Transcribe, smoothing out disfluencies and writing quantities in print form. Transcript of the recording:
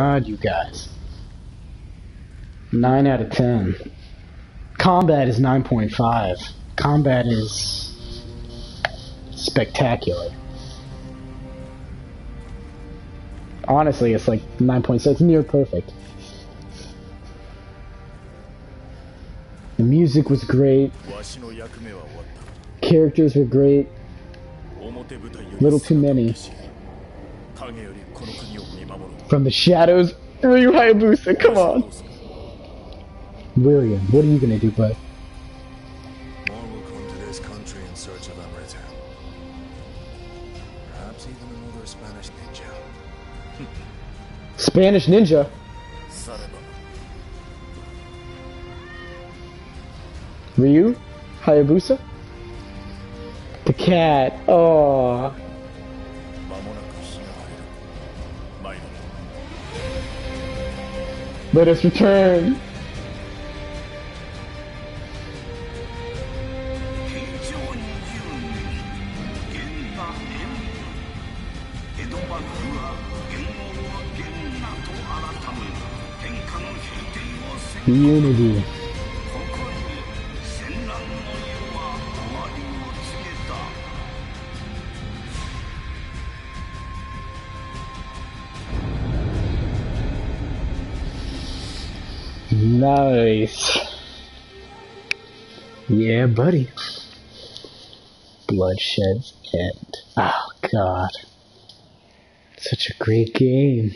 God, you guys. 9 out of 10. Combat is 9.5. Combat is spectacular. Honestly, it's like 9.6, it's near perfect. The music was great. Characters were great. Little too many. From the shadows, Ryu Hayabusa, come on! William, what are you gonna do, bud? More will come to this country in search of Amrita. Perhaps even another Spanish ninja. Spanish ninja? Ryu Hayabusa? The cat. Oh. Let us return. Unity. Nice. Yeah, buddy. Bloodshed End. Oh, God. Such a great game.